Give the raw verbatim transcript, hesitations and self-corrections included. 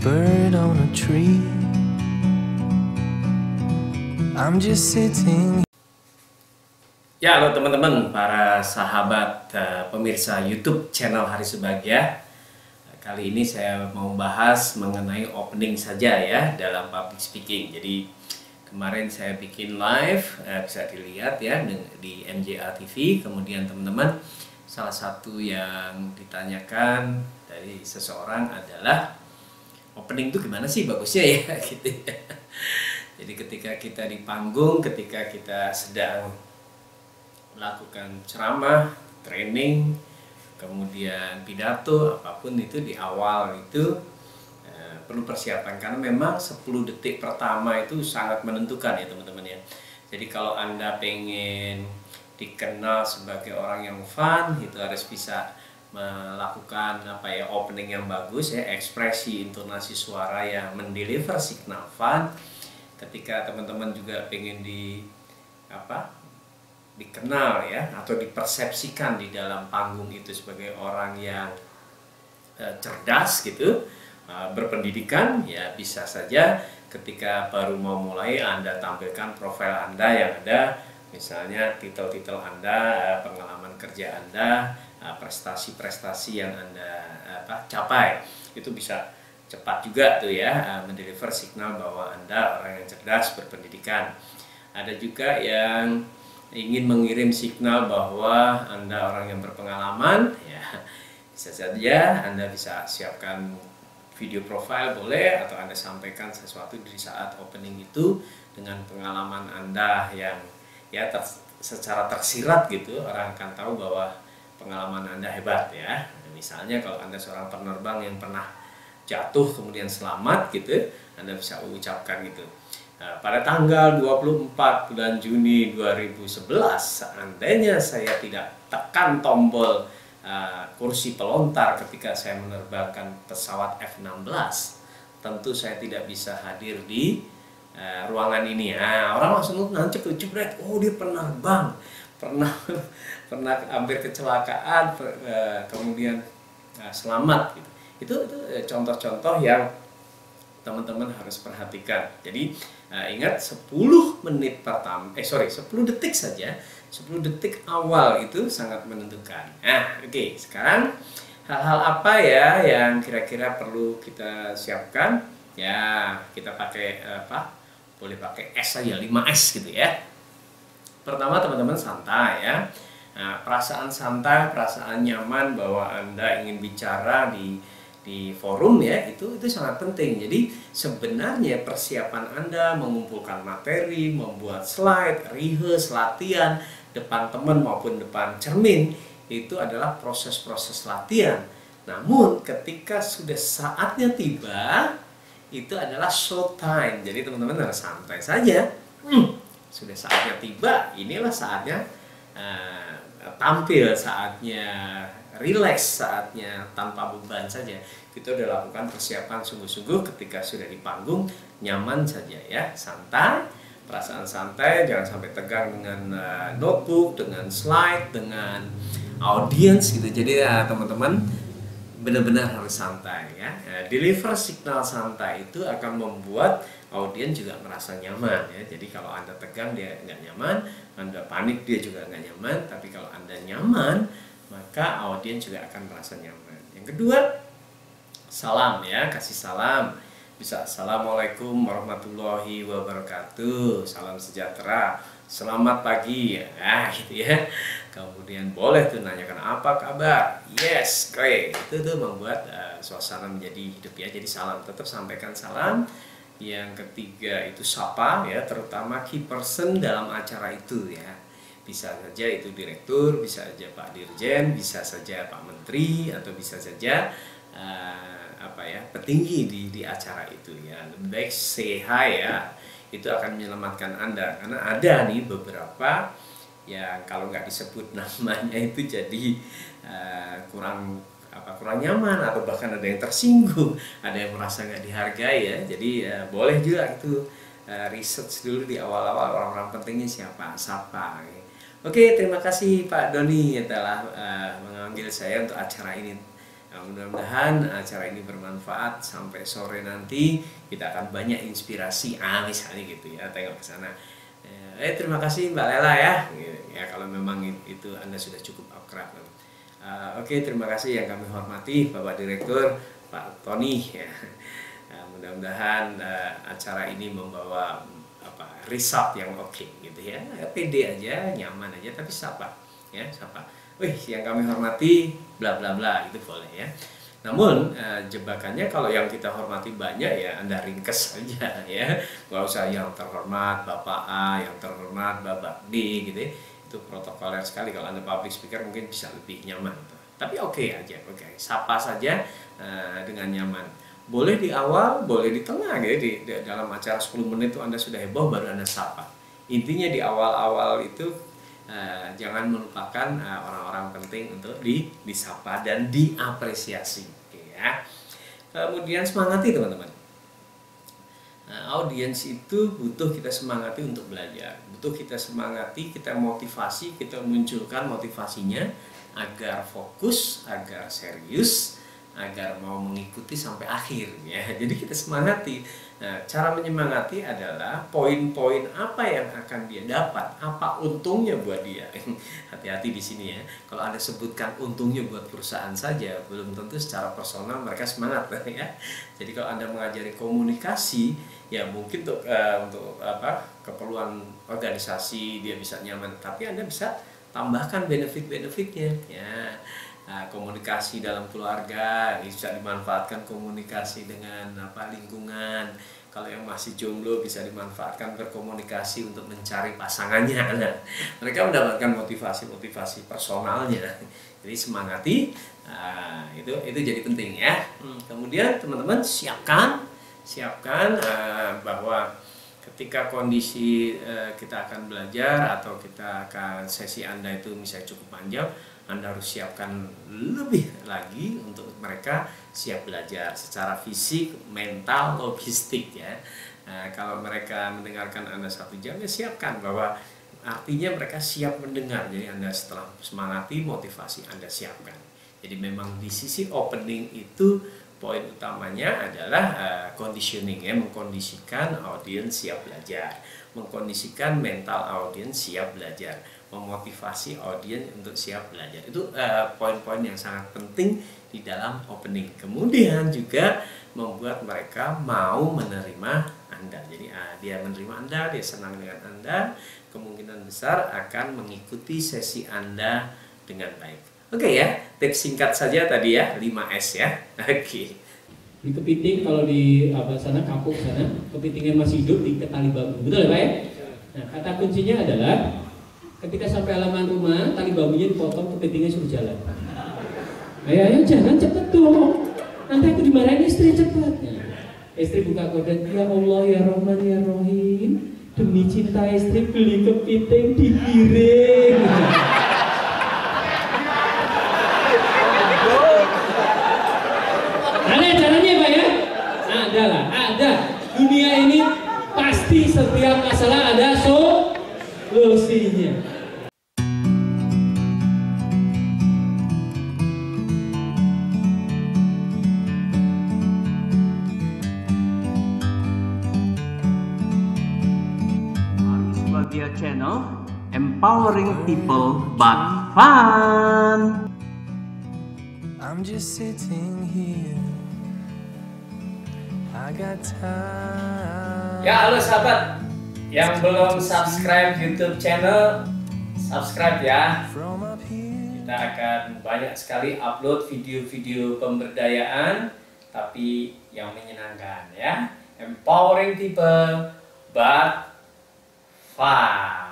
bird on a tree. I'm just sitting. Ya, halo teman-teman, para sahabat uh, pemirsa YouTube channel Hari Subagya. Kali ini saya mau bahas mengenai opening saja ya dalam public speaking. Jadi kemarin saya bikin live, uh, bisa dilihat ya di M J A T V. Kemudian teman-teman, salah satu yang ditanyakan dari seseorang adalah opening itu gimana sih bagusnya ya gitu ya. Jadi ketika kita di panggung, ketika kita sedang melakukan ceramah, training, kemudian pidato, apapun itu di awal itu eh, perlu persiapan karena memang sepuluh detik pertama itu sangat menentukan ya teman-teman ya. Jadi kalau Anda pengen dikenal sebagai orang yang fun, itu harus bisa melakukan apa ya opening yang bagus ya, ekspresi intonasi suara yang mendeliver signal fun. Ketika teman-teman juga pengen di apa dikenal ya atau dipersepsikan di dalam panggung itu sebagai orang yang eh, cerdas gitu, eh, berpendidikan ya, bisa saja ketika baru mau mulai Anda tampilkan profil Anda yang ada. Misalnya titel-titel Anda, pengalaman kerja Anda, prestasi-prestasi yang Anda apa, capai. Itu bisa cepat juga tuh ya, mendeliver signal bahwa Anda orang yang cerdas, berpendidikan. Ada juga yang ingin mengirim signal bahwa Anda orang yang berpengalaman ya. Bisa saja Anda bisa siapkan video profile boleh, atau Anda sampaikan sesuatu di saat opening itu dengan pengalaman Anda yang ya ter, secara tersirat gitu, orang akan tahu bahwa pengalaman Anda hebat ya. Misalnya kalau Anda seorang penerbang yang pernah jatuh kemudian selamat gitu, Anda bisa ucapkan gitu. Nah, pada tanggal dua puluh empat bulan Juni dua ribu sebelas, seandainya saya tidak tekan tombol uh, kursi pelontar ketika saya menerbangkan pesawat F enam belas, tentu saya tidak bisa hadir di Uh, ruangan ini. Nah, orang langsung nancep tuh, jebret, oh dia pernah bang, pernah pernah hampir kecelakaan, per, uh, kemudian uh, selamat. Gitu. Itu itu contoh-contoh yang teman-teman harus perhatikan. Jadi uh, ingat sepuluh menit pertama, eh sorry sepuluh detik saja, sepuluh detik awal itu sangat menentukan. Nah, oke, okay, sekarang hal-hal apa ya yang kira-kira perlu kita siapkan? Ya, kita pakai apa? Boleh pakai S aja, lima S gitu ya. Pertama teman-teman santai ya. Nah, perasaan santai, perasaan nyaman bahwa Anda ingin bicara di di forum ya, itu itu sangat penting. Jadi sebenarnya persiapan Anda mengumpulkan materi, membuat slide, rehearse, latihan depan teman maupun depan cermin, itu adalah proses-proses latihan. Namun ketika sudah saatnya tiba, itu adalah show time. Jadi teman-teman harus santai saja. Hmm, sudah saatnya tiba. Inilah saatnya uh, tampil, saatnya relax, saatnya tanpa beban saja. Kita udah lakukan persiapan sungguh-sungguh. Ketika sudah di panggung, nyaman saja ya, santai, perasaan santai. Jangan sampai tegang dengan uh, notebook, dengan slide, dengan audience gitu. Jadi ya teman-teman, benar-benar harus santai ya. Nah, deliver signal santai itu akan membuat audiens juga merasa nyaman ya. Jadi kalau Anda tegang dia nggak nyaman, Anda panik dia juga nggak nyaman. Tapi kalau Anda nyaman, maka audiens juga akan merasa nyaman. Yang kedua, salam ya, kasih salam. Bisa assalamualaikum warahmatullahi wabarakatuh, salam sejahtera, selamat pagi ya, nah, gitu ya. Kemudian boleh tuh nanyakan apa kabar, yes, great. Itu tuh membuat uh, suasana menjadi hidup ya. Jadi salam, tetap sampaikan salam. Yang ketiga itu sapa ya, terutama key person dalam acara itu ya. Bisa saja itu direktur, bisa saja Pak Dirjen, bisa saja Pak Menteri, atau bisa saja uh, apa ya petinggi di di acara itu ya. Lebih baik say hi ya, itu akan menyelamatkan Anda karena ada nih beberapa yang kalau nggak disebut namanya itu jadi uh, kurang apa kurang nyaman, atau bahkan ada yang tersinggung, ada yang merasa nggak dihargai ya. Jadi uh, boleh juga itu uh, research dulu di awal-awal orang-orang pentingnya siapa, siapa. Oke, terima kasih Pak Doni yang telah uh, mengambil saya untuk acara ini. Nah, mudah-mudahan acara ini bermanfaat. Sampai sore nanti kita akan banyak inspirasi, ah misalnya gitu ya, tengok ke sana. Eh terima kasih Mbak Lela ya. Ya kalau memang itu Anda sudah cukup akrab. Uh, Oke, okay, terima kasih yang kami hormati Bapak Direktur Pak Tony. Ya. Uh, mudah-mudahan uh, acara ini membawa apa result yang oke okay, gitu ya. Pede aja, nyaman aja, tapi sapa ya, sapa. Wih, yang kami hormati bla bla bla itu boleh ya. Namun uh, jebakannya kalau yang kita hormati banyak ya Anda ringkes aja ya. Gak usah yang terhormat Bapak A, yang terhormat Bapak B gitu ya. Itu protokoler sekali. Kalau Anda public speaker mungkin bisa lebih nyaman, tapi oke okay aja, oke okay. Sapa saja uh, dengan nyaman, boleh di awal, boleh di tengah gitu. Di, di dalam acara sepuluh menit itu Anda sudah heboh baru Anda sapa. Intinya di awal-awal itu uh, jangan melupakan orang-orang uh, penting untuk di disapa dan diapresiasi, okay, ya. Kemudian semangati teman-teman. Nah, audiens itu butuh kita semangati untuk belajar, butuh kita semangati, kita motivasi, kita munculkan motivasinya agar fokus, agar serius, agar mau mengikuti sampai akhir ya. Jadi kita semangati. Nah, cara menyemangati adalah poin-poin apa yang akan dia dapat, apa untungnya buat dia. Hati-hati di sini ya. Kalau Anda sebutkan untungnya buat perusahaan saja, belum tentu secara personal mereka semangat ya. Jadi kalau Anda mengajari komunikasi, ya mungkin untuk uh, untuk apa keperluan organisasi dia bisa nyaman, tapi Anda bisa tambahkan benefit-benefitnya ya. Nah, komunikasi dalam keluarga bisa dimanfaatkan, komunikasi dengan apa lingkungan. Kalau yang masih jomblo bisa dimanfaatkan berkomunikasi untuk mencari pasangannya. Nah, mereka mendapatkan motivasi-motivasi personalnya. Jadi semangati, nah, itu itu jadi penting ya. Hmm, kemudian teman-teman siapkan siapkan uh, bahwa ketika kondisi uh, kita akan belajar atau kita akan sesi Anda itu misalnya cukup panjang, Anda harus siapkan lebih lagi untuk mereka siap belajar secara fisik, mental, logistik ya. Nah, kalau mereka mendengarkan Anda satu jam ya siapkan bahwa artinya mereka siap mendengar. Jadi Anda setelah semangati, motivasi Anda siapkan. Jadi memang di sisi opening itu poin utamanya adalah uh, conditioning ya, mengkondisikan audiens siap belajar, mengkondisikan mental audiens siap belajar, memotivasi audiens untuk siap belajar. Itu uh, poin-poin yang sangat penting di dalam opening. Kemudian juga membuat mereka mau menerima Anda. Jadi uh, dia menerima Anda, dia senang dengan Anda, kemungkinan besar akan mengikuti sesi Anda dengan baik. Oke okay, ya, tips singkat saja tadi ya, lima S ya. Oke. Okay. Di kepiting kalau di apa sana kampung sana, kepitingnya masih hidup di tali bambu. Betul ya, Pak ya? Nah, kata kuncinya adalah ketika sampai halaman rumah, tali bambunya dipotong, kepitingnya suruh jalan. Ayo, ayo jangan cepet dong. Nanti aku dimarahin istri cepet. Nah, istri buka gorden, ya Allah ya Rahman ya Rahim, demi cinta istri beli kepiting digiring. Adalah ada dunia ini pasti setiap masalah ada solusinya. Hari Subagya Channel, empowering people but fun. I'm just sitting here. Ya halo sahabat, yang belum subscribe YouTube channel, subscribe ya. Kita akan banyak sekali upload video-video pemberdayaan, tapi yang menyenangkan ya. Empowering people, but fun.